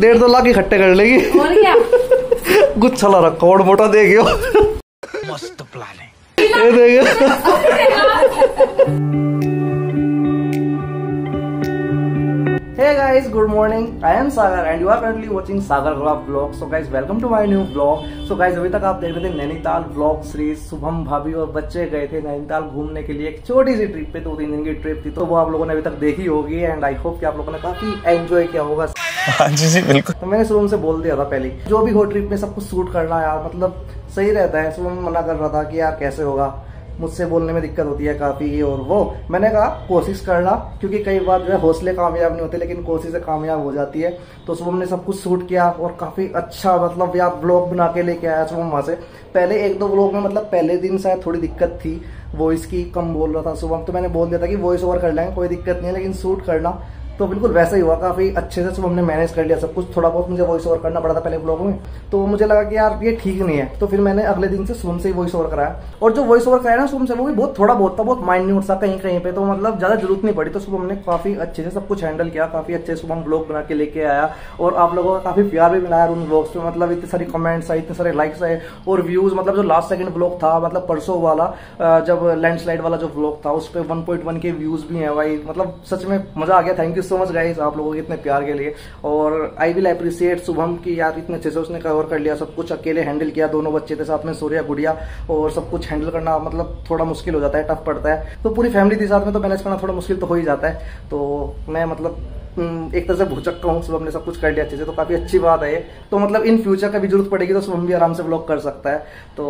1.5-2 लाख इकट्ठे कर लेगी और क्या गुच्छा ला रखा और मोटा दे गयो मस्त प्लान है ये देखिए। Hey guys, good morning, I am Sagar and you are currently watching Sagar ग्लाब blog. So guys, welcome to my new blog. So guys, अभी तक आप देख रहे थे नैनीताल ब्लॉग सीरीज। शुभम भाभी और बच्चे गए थे नैनीताल घूमने के लिए, एक छोटी सी ट्रिप पे, 2-3 दिन की ट्रिप थी, तो वो आप लोगों ने अभी तक देखी होगी एंड आई होप कि आप लोगों ने काफी एंजॉय किया होगा। हाँ जी बिल्कुल, तो मैंने शुभम से बोल दिया था पहले जो भी हो ट्रिप में सब कुछ शूट करना यार, मतलब सही रहता है। शुभम मना कर रहा था कि यार कैसे होगा, मुझसे बोलने में दिक्कत होती है काफ़ी ये और वो। मैंने कहा कोशिश करना, क्योंकि कई बार जो है हौसले कामयाब नहीं होते लेकिन कोशिश से कामयाब हो जाती है। तो शुभम ने सब कुछ शूट किया और काफ़ी अच्छा मतलब यार ब्लॉग बना के लेके आया शुभम वहाँ से। पहले 1-2 ब्लॉग में मतलब पहले दिन शायद थोड़ी दिक्कत थी, वॉइस की कम बोल रहा था शुभम, तो मैंने बोल दिया था कि वॉइस ओवर कर लेंगे, कोई दिक्कत नहीं है, लेकिन शूट करना। तो बिल्कुल वैसा ही हुआ, काफी अच्छे से हमने मैनेज कर लिया सब कुछ। थोड़ा बहुत मुझे वॉइस ओवर करना पड़ा था पहले ब्लॉग में, तो मुझे लगा कि यार ये ठीक नहीं है, तो फिर मैंने अगले दिन से शुभम से ही वॉइस ओवर कराया। और जो वॉइस ओवर कराया ना शुभम से, वो भी बहुत थोड़ा बहुत था, बहुत माइन्यूट सा कहीं कहीं पे, तो मतलब ज्यादा जरूरत नहीं पड़ी। तो शुभम ने काफी अच्छे से सब कुछ हैंडल किया, काफी अच्छे से शुभम ब्लॉग बना के लेके आया और आप लोगों का काफी प्यार भी मिला उन ब्लॉग्स पे। मतलब इतने सारे कमेंट्स आए, इतने सारे लाइक्स आए और व्यूज। मतलब जो लास्ट सेकंड ब्लॉग था, मतलब परसों वाला जब लैंडस्लाइड वाला जो ब्लॉग था, उस पर 1.1 के व्यूज भी है भाई। मतलब सच में मजा आ गया। Thank you so much guys आप लोगों के इतने प्यार के लिए। और आई विल अप्रिशिएट शुभम की यार, इतने अच्छे से उसने कवर कर लिया सब कुछ, अकेले हैंडल किया। दोनों बच्चे थे साथ में, सूर्या गुड़िया, और सब कुछ हैंडल करना मतलब थोड़ा मुश्किल हो जाता है, टफ पड़ता है। तो पूरी फैमिली थी साथ में, तो मैनेज करना थोड़ा मुश्किल तो हो ही जाता है। तो मैं मतलब एक तरह से भुचक्का हूँ, शुभम ने सब कुछ कर लिया अच्छे से, तो काफी अच्छी बात है। तो मतलब इन फ्यूचर कभी जरूरत पड़ेगी तो शुभम भी आराम से ब्लॉग कर सकता है। तो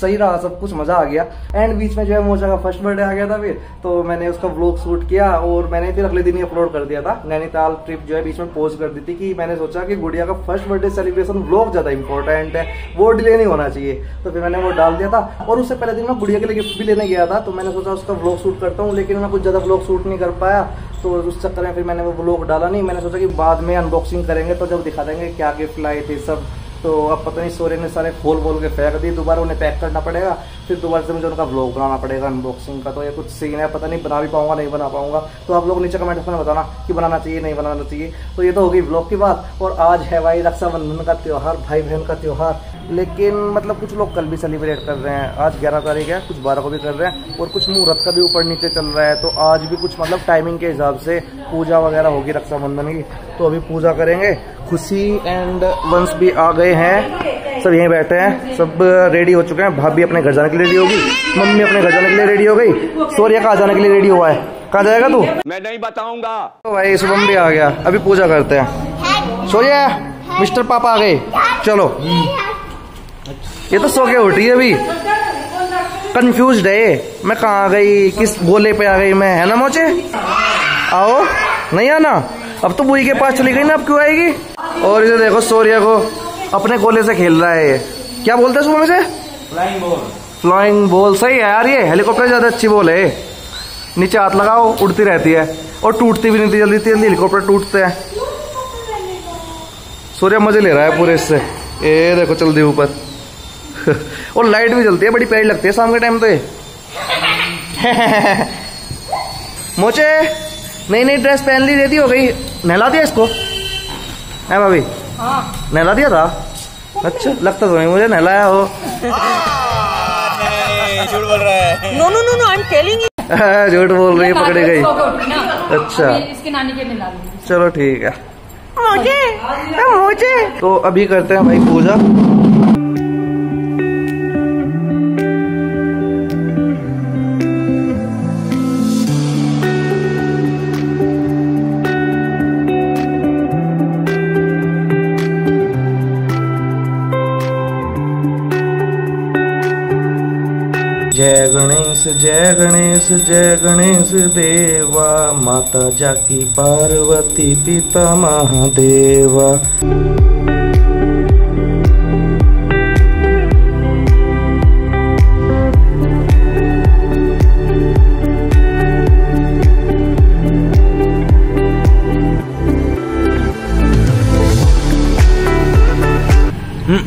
सही रहा सब कुछ, मजा आ गया। एंड बीच में जो है मोजा का फर्स्ट बर्थडे आ गया था, फिर तो मैंने उसका ब्लॉग शूट किया और मैंने फिर अगले दिन ही अपलोड कर दिया था। नैनीताल ट्रिप जो है बीच में पोस्ट कर दी थी कि मैंने सोचा कि गुड़िया का फर्स्ट बर्थडे सेलिब्रेशन ब्लॉग ज्यादा इंपॉर्टेंट है, वो डिले नहीं होना चाहिए, तो फिर मैंने वो डाल दिया था। और उससे पहले दिन मैं गुड़िया के लिए गिफ्ट भी लेने गया था, तो मैंने सोचा उसका ब्लॉग शूट करता हूँ, लेकिन मैं कुछ ज्यादा ब्लॉग शूट नहीं कर पाया। तो उस चक्कर में फिर मैंने वो ब्लॉग डाला नहीं। मैंने सोचा कि बाद में अनबॉक्सिंग करेंगे तो जब दिखा देंगे क्या गिफ्ट लाए थे सब। तो अब पता नहीं सोरे ने सारे खोल के फेंक दिए, दोबारा उन्हें पैक करना पड़ेगा, फिर दोबारा से मुझे उनका ब्लॉग बनाना पड़ेगा अनबॉक्सिंग का। तो ये कुछ सीन है, पता नहीं बना भी पाऊंगा नहीं बना पाऊंगा। तो आप लोग नीचे कमेंट्स में बताना कि बनाना चाहिए नहीं बनाना चाहिए। तो ये तो होगी ब्लॉग की बात। और आज है भाई रक्षाबंधन का त्यौहार, भाई बहन का त्यौहार, लेकिन मतलब कुछ लोग कल भी सेलिब्रेट कर रहे हैं। आज 11 तारीख है, कुछ 12 को भी कर रहे हैं और कुछ मुहूर्त का भी ऊपर नीचे चल रहा है। तो आज भी कुछ मतलब टाइमिंग के हिसाब से पूजा वगैरह होगी रक्षाबंधन की, तो अभी पूजा करेंगे। खुशी एंड वंश भी आ गए हैं, सब यहीं बैठे हैं, सब रेडी हो चुके हैं। भाभी अपने घर जाने के लिए रेडी होगी, मम्मी अपने घर जाने के लिए रेडी हो गई, सूर्या कहाँ जाने के लिए रेडी हुआ है। कहाँ जाएगा तू? मैं नहीं बताऊंगा। तो भाई शुभम भी आ गया, अभी पूजा करते हैं। सूर्या मिस्टर पापा आ गए, चलो। ये तो सो के उठी है, अभी कंफ्यूज है मैं कहाँ आ गई, किस गोले पे आ गई मैं, है ना मोचे? आओ, नहीं आना। अब तो बुई के पास चली गई ना, अब क्यों आएगी? और इसे देखो सूर्या को अपने गोले से खेल रहा है। क्या बोलते हैं सुबह से? Flying ball. फ्लाइंग बॉल सही है यार, ये हेलीकॉप्टर ज्यादा अच्छी बॉल है। नीचे हाथ लगाओ उड़ती रहती है और टूटती भी नहीं थी जल्दी जल्दी, हेलीकॉप्टर टूटते हैं। सूर्या मजे ले रहा है पूरे इससे, ए देखो चल दी ऊपर। और लाइट भी जलती है, बड़ी प्यारी लगती है शाम के टाइम तो ये। मोचे नई नई ड्रेस पहन ली, रेडी हो गई। नहला दिया इसको है भाभी? हाँ। नहला दिया था? अच्छा लगता तो नहीं मुझे नहलाया हो। झूठ बोल रहा है। No no no no, I am telling you. झूठ बोल रही है, पकड़ी गई। अच्छा इसके नानी के नहला दूंगी। चलो ठीक है। मुझे तो अभी करते हैं भाई पूजा। जय गणेश जय गणेश देवा, माता जाकी पार्वती पिता महादेवा।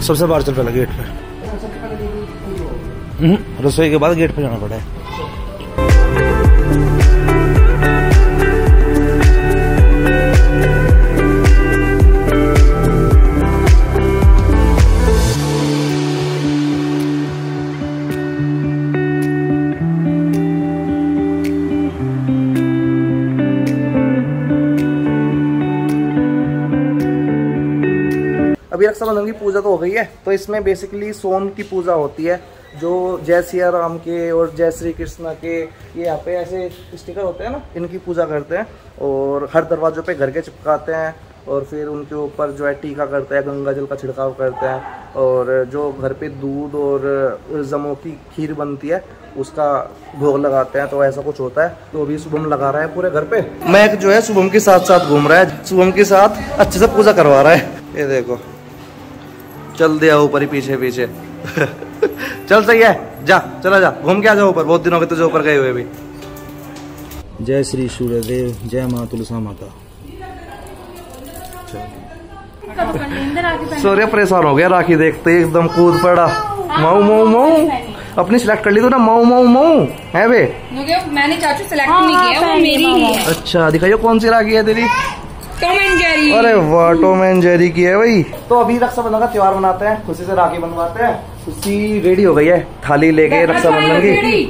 सबसे बाहर चल पहले गेट पे, रसोई के बाद गेट पे जाना पड़ा है। अभी रक्षाबंधन की पूजा तो हो गई है, तो इसमें बेसिकली सोम की पूजा होती है, जो जय सिया राम के और जय श्री कृष्णा के ये यहाँ पे ऐसे स्टिकर होते हैं ना, इनकी पूजा करते हैं और हर दरवाजों पे घर के चिपकाते हैं और फिर उनके ऊपर जो है टीका करते हैं, गंगा जल का छिड़काव करते हैं और जो घर पे दूध और जमो की खीर बनती है उसका भोग लगाते हैं। तो ऐसा कुछ होता है। तो अभी शुभम लगा रहा है पूरे घर पे, मैक जो है शुभम के साथ साथ घूम रहा है, शुभम के साथ अच्छे से पूजा करवा रहा है। ये देखो चल दिया ऊपर ही पीछे पीछे चल सही है, जा चला जा घूम के आ जाओ ऊपर, बहुत दिनों के तुझे ऊपर गए हुए भी। जय श्री सूर्यदेव, जय माँ तुलसा माता। सूर्य परेशान हो गया राखी देखते ही, एकदम कूद पड़ा, मऊ मऊ मऊ। अपनी सिलेक्ट कर ली तो ना, मऊ मऊ मऊ है वे। मैंने चाचू सिलेक्ट नहीं किया, वो मेरी है। अच्छा दिखाइयो कौन सी राखी है तेरी। अरे वाह, टॉम एंड जेरी की है भाई। तो अभी रक्षाबंधन का त्योहार मनाते हैं, खुशी से राखी बनवाते हैं। खुशी रेडी हो गई है थाली लेके रक्षाबंधन की।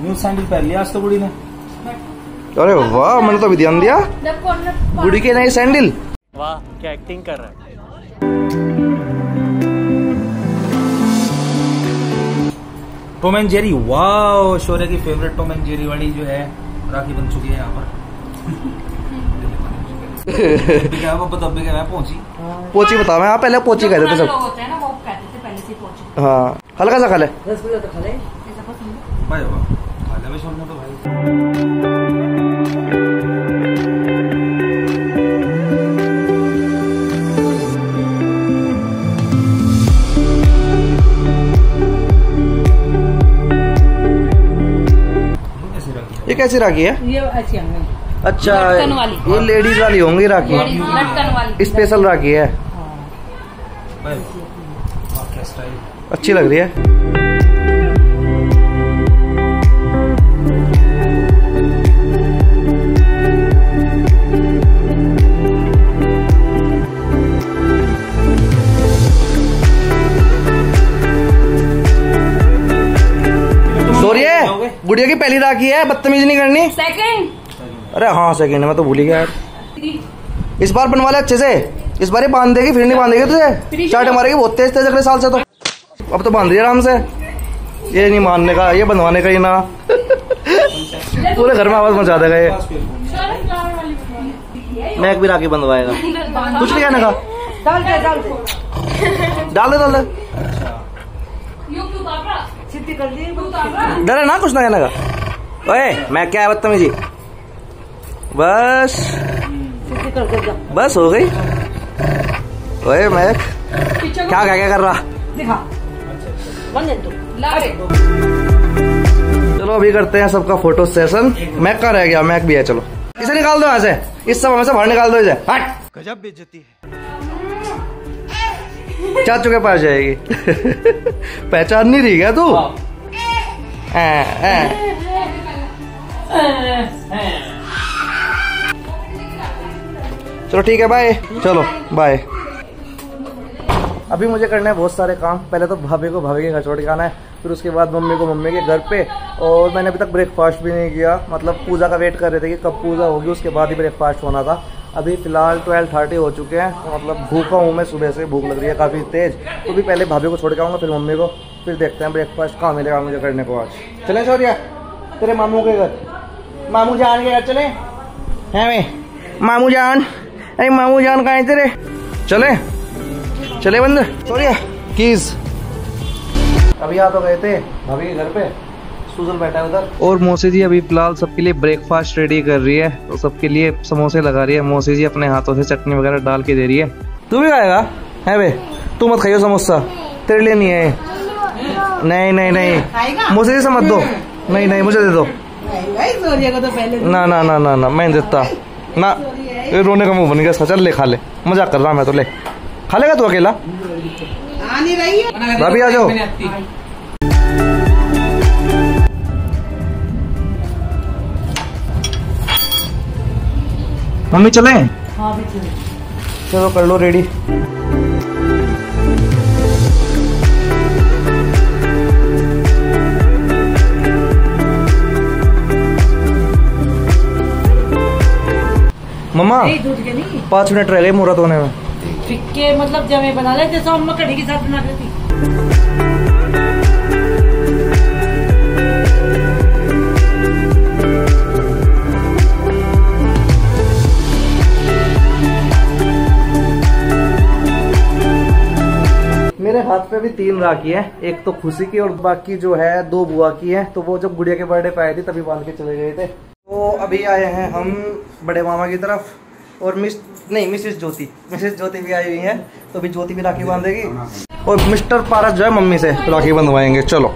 न्यू सैंडल पहन लिया आज तो बुढ़ी ने। अरे वाह, मैंने तो अभी ध्यान दिया, बुढ़ी के नए सैंडल। वाह क्या एक्टिंग कर रहा है। टॉम एंड जेरी, वाह शौर्य की फेवरेट टॉम एंड जेरी वाली जो है राखी बन चुकी है यहाँ पर। पोची बताओ, हाँ पहले पोची कहते थे सब। हाँ हल्का सा खा ले। ये कैसी राखी है? ये अच्छी है। अच्छा ये लेडीज वाली होंगी राखी, स्पेशल राखी है। अच्छी लग रही है। सॉरी गुड़िया की पहली राखी है, बदतमीजी नहीं करनी। सेकंड, अरे हाँ सेकंड, मैं तो भूल ही गया। इस बार बनवा ले अच्छे से, इस बार ये बांध देगी, फिर नहीं बांधेगी तुझे, चाटे मारेगी बहुत तेज तेज अगले साल से। तो अब तो बांध रही है आराम से। ये नहीं मानने का, ये बनवाने का ही ना। पूरे घर में आवाज मचा देगा ये। मैक भी राखी बंधवाएगा, कुछ नहीं कहने का। डाल दे डरे ना, कुछ ना कहने का। ओए मैक क्या है बदतमीजी, बस बस हो गई। ओए मैक क्या कर रहा, दिखा। चलो अभी करते हैं सबका फोटो सेशन। मैक कहाँ रह गया? मैक भी है, चलो इसे निकाल दो यहाँ से, इस सब हमेशा बाहर निकाल दो इसे। हट, गजब बेइज्जती है। चाचू के पास जाएगी। पहचान नहीं रही क्या तू? चलो ठीक है, बाय। चलो बाय। अभी मुझे करना है बहुत सारे काम। पहले तो भाभी को भाभी के घर छोड़ के आना है, फिर उसके बाद मम्मी को मम्मी के घर पे। और मैंने अभी तक ब्रेकफास्ट भी नहीं किया, मतलब पूजा का वेट कर रहे थे कि कब पूजा होगी, उसके बाद ही ब्रेकफास्ट होना था। अभी फिलहाल 12:30 हो चुके हैं, तो मतलब भूखा हूँ मैं, सुबह से भूख लग रही है काफ़ी तेज़। तो भी पहले भाभी को छोड़ के आऊँगा, फिर मम्मी को, फिर देखते हैं ब्रेकफास्ट कहाँ मिलेगा मुझे करने को आज। चले शौर्या तेरे मामू के घर, मामू जान के घर चले हैं वे। मामू जान, अरे मामू जान कहाँ है तेरे? चले चले बंदे। सॉरी कीज अभी आ तो गए थे भाभी के घर पे, सुजल बैठा है उधर। और मौसी जी अभी फिलहाल सबके लिए ब्रेकफास्ट रेडी कर रही है, तो सबके लिए समोसे लगा रही है। मौसी जी अपने हाथों से चटनी वगैरह डाल के दे रही है। तू भी खाएगा है बे? तू मत खाइयो समोसा, तेरे लिए नहीं है। नहीं मौसी जी से मत दो, नहीं मुझे दे दो। ना मैं देता ना, रोने का मुंह बन गया। चल ले खा ले, मजाक कर रहा मैं तो। ले खा लेगा तू अकेला, भाभी आ जाओ। मम्मी चले? हाँ चले। चलो कर लो रेडी। मम्मा 5 मिनट रह गए मुहूर्त होने में। फिक्के मतलब जमे बना लेते, जैसा अम्मा कढ़ी के साथ बना लेती। मेरे हाथ पे भी 3 राखी है, एक तो खुशी की और बाकी जो है 2 बुआ की है। तो वो जब गुड़िया के बर्थडे पे आए थे तभी बांध के चले गए थे। तो अभी आए हैं हम बड़े मामा की तरफ और मिसेस ज्योति भी आई हुई है। तो अभी ज्योति भी राखी बांधेगी और मिस्टर पारस जो है मम्मी से राखी बंधवाएंगे। चलो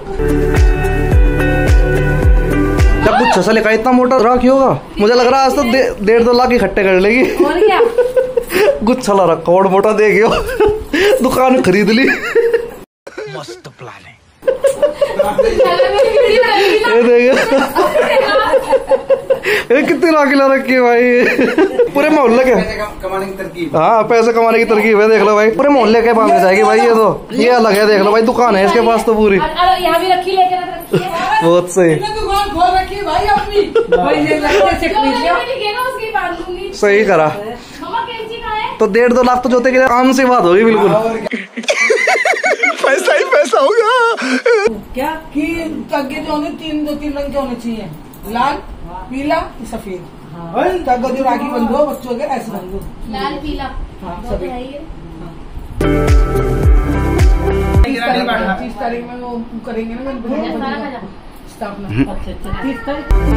जब कुछ 6 साल लिखा इतना मोटा राखी होगा, मुझे लग रहा है आज तो 1.5-2 लाख इकट्ठे कर लेगी। गुच्छा ला रखा और मोटा दे गया, दुकान खरीद ली। मस्त प्लान है कितनी राखी ला रखी है भाई। पूरे मोहल्ले के पैसे कमाने की तरकीब है, देख लो भाई। पूरे मोहल्ले के बांधने जाएगी भाई। ये तो ये अलग है, देख लो भाई दुकान है इसके पास तो पूरी। बहुत सही, सही करा। तो 1.5-2 लाख तो जोते के काम से बात होगी, बिल्कुल पैसा ही पैसा होगा। क्या कि तगे जो होने 3 रंग के होने चाहिए, लाल पीला सफेद। हाँ। तगे जो राखी बंधो बच्चों के ऐसे बंधो, लाल पीला सफेद। हाँ, 30 तारीख में वो करेंगे ना स्थापना। अच्छा 30 तारीख।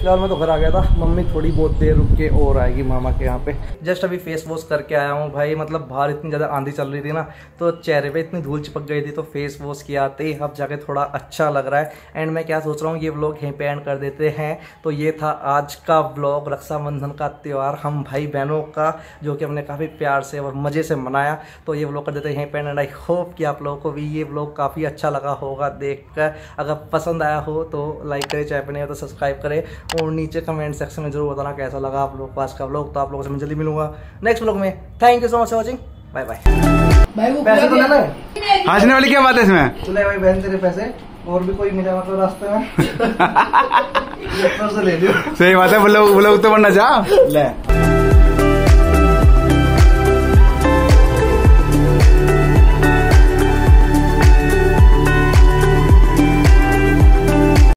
फिलहाल मैं तो घर आ गया था, मम्मी थोड़ी बहुत देर रुक के और आएगी मामा के यहाँ पे। जस्ट अभी फेस वॉश करके आया हूँ भाई, मतलब बाहर इतनी ज़्यादा आंधी चल रही थी ना, तो चेहरे पे इतनी धूल चिपक गई थी। तो फेस वॉश किया, आते ही अब जाके थोड़ा अच्छा लग रहा है। एंड मैं क्या सोच रहा हूँ, ये व्लॉग यहीं पे एंड कर देते हैं। तो ये था आज का व्लॉग, रक्षाबंधन का त्यौहार हम भाई बहनों का, जो कि हमने काफ़ी प्यार से और मज़े से मनाया। तो ये व्लॉग कर देते हैं यहीं पे एंड। आई होप कि आप लोगों को भी ये व्लॉग काफ़ी अच्छा लगा होगा देख कर। अगर पसंद आया हो तो लाइक करें, चैनल पर नहीं हो तो सब्सक्राइब करें और नीचे कमेंट सेक्शन में जरूर बताना कैसा लगा आप लोग पास का व्लॉग। तो आप लोगों से मैं जल्दी मिलूंगा नेक्स्ट व्लॉग में। Thank you so much for watching, bye bye. पैसे तो लेना है, हंसने वाली क्या बात है इसमें। चले भाई बहन तेरे पैसे, और भी कोई मिला मतलब रास्ते में तो ले लियो। सही बात है, ब्लॉग तो बनना चाह।